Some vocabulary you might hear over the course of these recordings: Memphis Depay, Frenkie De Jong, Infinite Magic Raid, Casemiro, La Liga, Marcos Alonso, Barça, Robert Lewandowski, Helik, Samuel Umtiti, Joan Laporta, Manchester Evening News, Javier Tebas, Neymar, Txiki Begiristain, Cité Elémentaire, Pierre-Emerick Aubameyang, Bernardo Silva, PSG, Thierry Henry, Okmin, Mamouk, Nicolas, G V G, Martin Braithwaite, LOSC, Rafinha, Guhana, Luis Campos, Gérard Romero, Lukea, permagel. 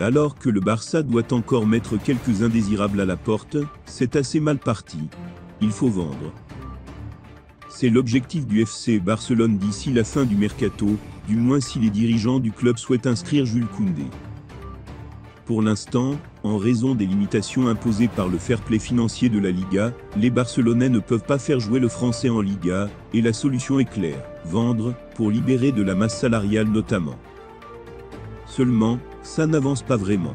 Alors que le Barça doit encore mettre quelques indésirables à la porte, c'est assez mal parti. Il faut vendre. C'est l'objectif du FC Barcelone d'ici la fin du mercato, du moins si les dirigeants du club souhaitent inscrire Jules Koundé. Pour l'instant, en raison des limitations imposées par le fair play financier de la Liga, les Barcelonais ne peuvent pas faire jouer le Français en Liga, et la solution est claire, vendre, pour libérer de la masse salariale notamment. Seulement, ça n'avance pas vraiment.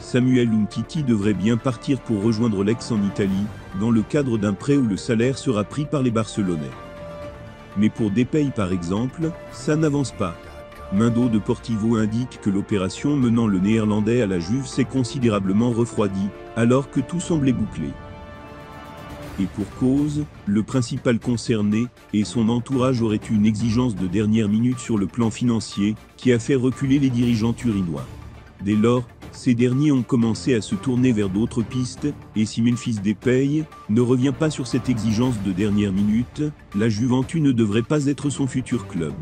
Samuel Umtiti devrait bien partir pour rejoindre l'ex en Italie, dans le cadre d'un prêt où le salaire sera pris par les Barcelonais. Mais pour Depay par exemple, ça n'avance pas. Mundo Deportivo indique que l'opération menant le Néerlandais à la Juve s'est considérablement refroidie, alors que tout semblait bouclé. Et pour cause, le principal concerné et son entourage auraient eu une exigence de dernière minute sur le plan financier, qui a fait reculer les dirigeants turinois. Dès lors, ces derniers ont commencé à se tourner vers d'autres pistes, et si Memphis Depay ne revient pas sur cette exigence de dernière minute, la Juventus ne devrait pas être son futur club.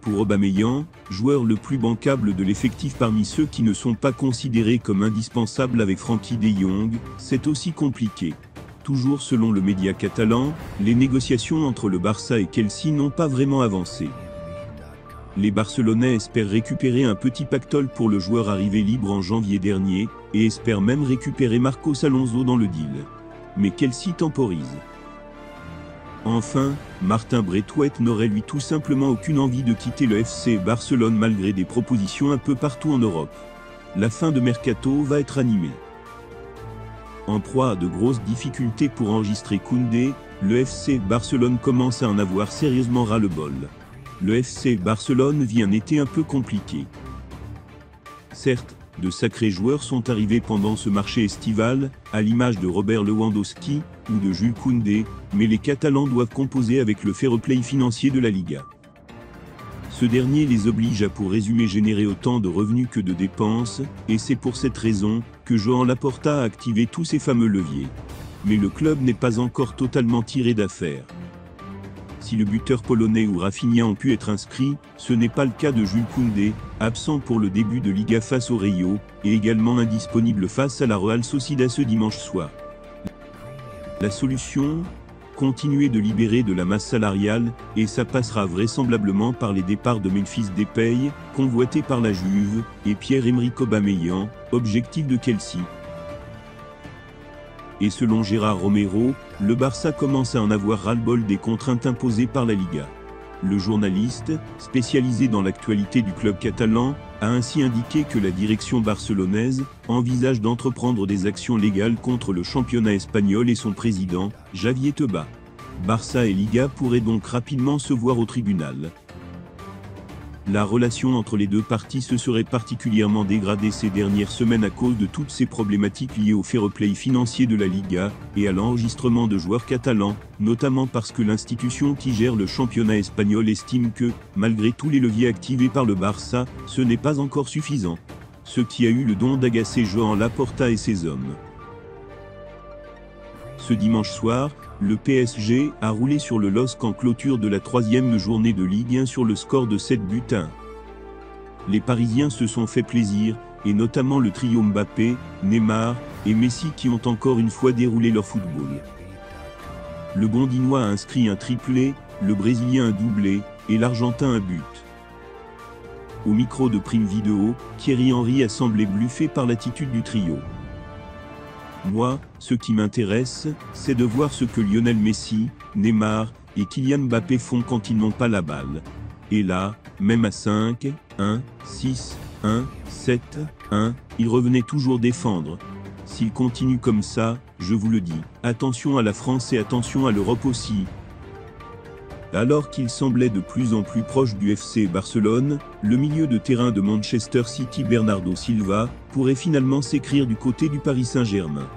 Pour Aubameyang, joueur le plus bancable de l'effectif parmi ceux qui ne sont pas considérés comme indispensables avec Frenkie De Jong, c'est aussi compliqué. Toujours selon le média catalan, les négociations entre le Barça et Chelsea n'ont pas vraiment avancé. Les Barcelonais espèrent récupérer un petit pactole pour le joueur arrivé libre en janvier dernier, et espèrent même récupérer Marcos Alonso dans le deal. Mais Chelsea temporise. Enfin, Martin Braithwaite n'aurait lui tout simplement aucune envie de quitter le FC Barcelone malgré des propositions un peu partout en Europe. La fin de mercato va être animée. En proie à de grosses difficultés pour enregistrer Koundé, le FC Barcelone commence à en avoir sérieusement ras-le-bol. Le FC Barcelone vit un été un peu compliqué. Certes, de sacrés joueurs sont arrivés pendant ce marché estival, à l'image de Robert Lewandowski ou de Jules Koundé, mais les Catalans doivent composer avec le fair play financier de la Liga. Ce dernier les oblige à, pour résumer, générer autant de revenus que de dépenses, et c'est pour cette raison que Joan Laporta a activé tous ces fameux leviers. Mais le club n'est pas encore totalement tiré d'affaire. Si le buteur polonais ou Rafinha ont pu être inscrits, ce n'est pas le cas de Jules Koundé, absent pour le début de Liga face au Rayo, et également indisponible face à la Real Sociedad ce dimanche soir. La solution? Continuer de libérer de la masse salariale, et ça passera vraisemblablement par les départs de Memphis Depay, convoité par la Juve, et Pierre-Emerick Aubameyang, objectif de Chelsea. Et selon Gérard Romero, le Barça commence à en avoir ras-le-bol des contraintes imposées par la Liga. Le journaliste, spécialisé dans l'actualité du club catalan, a ainsi indiqué que la direction barcelonaise envisage d'entreprendre des actions légales contre le championnat espagnol et son président, Javier Tebas. Barça et Liga pourraient donc rapidement se voir au tribunal. La relation entre les deux parties se serait particulièrement dégradée ces dernières semaines à cause de toutes ces problématiques liées au fair play financier de la Liga et à l'enregistrement de joueurs catalans, notamment parce que l'institution qui gère le championnat espagnol estime que, malgré tous les leviers activés par le Barça, ce n'est pas encore suffisant. Ce qui a eu le don d'agacer Joan Laporta et ses hommes. Ce dimanche soir, le PSG a roulé sur le LOSC en clôture de la 3e journée de Ligue 1 sur le score de 7-1. Les Parisiens se sont fait plaisir, et notamment le trio Mbappé, Neymar et Messi qui ont encore une fois déroulé leur football. Le Gondinois a inscrit un triplé, le Brésilien un doublé, et l'Argentin un but. Au micro de Prime Vidéo, Thierry Henry a semblé bluffé par l'attitude du trio. Moi, ce qui m'intéresse, c'est de voir ce que Lionel Messi, Neymar et Kylian Mbappé font quand ils n'ont pas la balle. Et là, même à 5, 1, 6, 1, 7, 1, ils revenaient toujours défendre. S'ils continuent comme ça, je vous le dis, attention à la France et attention à l'Europe aussi. Alors qu'il semblait de plus en plus proche du FC Barcelone, le milieu de terrain de Manchester City Bernardo Silva pourrait finalement s'écrire du côté du Paris Saint-Germain.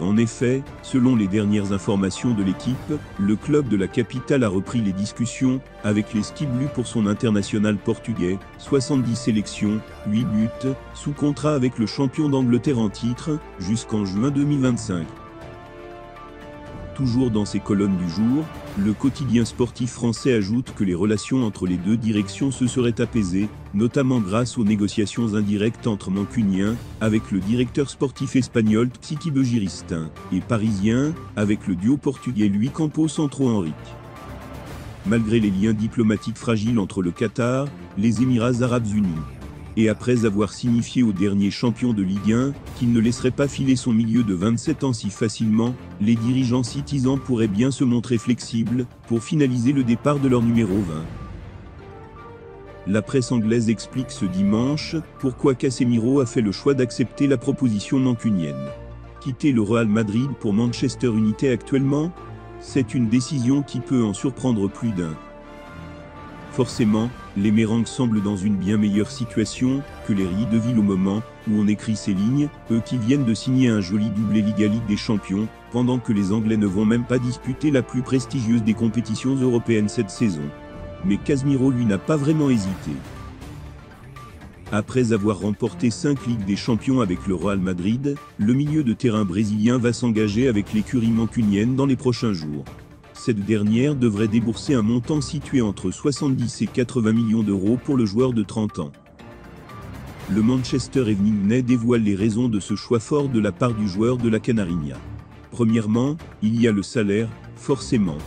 En effet, selon les dernières informations de l'équipe, le club de la capitale a repris les discussions avec les Sky Blues pour son international portugais, 70 sélections, 8 buts, sous contrat avec le champion d'Angleterre en titre, jusqu'en juin 2025. Toujours dans ses colonnes du jour, le quotidien sportif français ajoute que les relations entre les deux directions se seraient apaisées, notamment grâce aux négociations indirectes entre Mancuniens, avec le directeur sportif espagnol Txiki Begiristain, et Parisiens, avec le duo portugais Luis Campos Santro Henrique. Malgré les liens diplomatiques fragiles entre le Qatar, les Émirats Arabes Unis, et après avoir signifié au dernier champion de Ligue 1, qu'il ne laisserait pas filer son milieu de 27 ans si facilement, les dirigeants citizens pourraient bien se montrer flexibles, pour finaliser le départ de leur numéro 20. La presse anglaise explique ce dimanche, pourquoi Casemiro a fait le choix d'accepter la proposition mancunienne. Quitter le Real Madrid pour Manchester United actuellement, c'est une décision qui peut en surprendre plus d'un. Forcément, les Merengues semblent dans une bien meilleure situation que les Riedeville au moment où on écrit ces lignes, eux qui viennent de signer un joli doublé Ligue des Champions, pendant que les Anglais ne vont même pas disputer la plus prestigieuse des compétitions européennes cette saison. Mais Casemiro lui n'a pas vraiment hésité. Après avoir remporté 5 Ligues des Champions avec le Real Madrid, le milieu de terrain brésilien va s'engager avec l'écurie mancunienne dans les prochains jours. Cette dernière devrait débourser un montant situé entre 70 et 80 millions d'euros pour le joueur de 30 ans. Le Manchester Evening News dévoile les raisons de ce choix fort de la part du joueur de la Canarinha. Premièrement, il y a le salaire, forcément.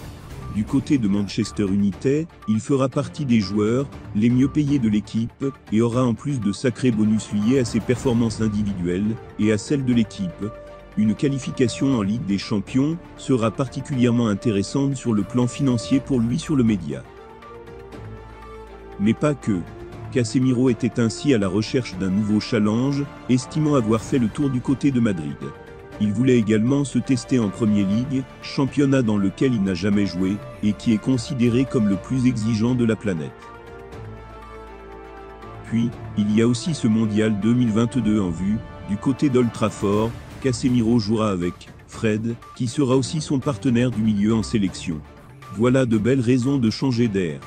Du côté de Manchester United, il fera partie des joueurs les mieux payés de l'équipe, et aura en plus de sacrés bonus liés à ses performances individuelles, et à celles de l'équipe. Une qualification en Ligue des Champions sera particulièrement intéressante sur le plan financier pour lui sur le média. Mais pas que. Casemiro était ainsi à la recherche d'un nouveau challenge, estimant avoir fait le tour du côté de Madrid. Il voulait également se tester en Premier League, championnat dans lequel il n'a jamais joué, et qui est considéré comme le plus exigeant de la planète. Puis, il y a aussi ce mondial 2022 en vue, du côté d'Old Trafford. Casemiro jouera avec Fred, qui sera aussi son partenaire du milieu en sélection. Voilà de belles raisons de changer d'air.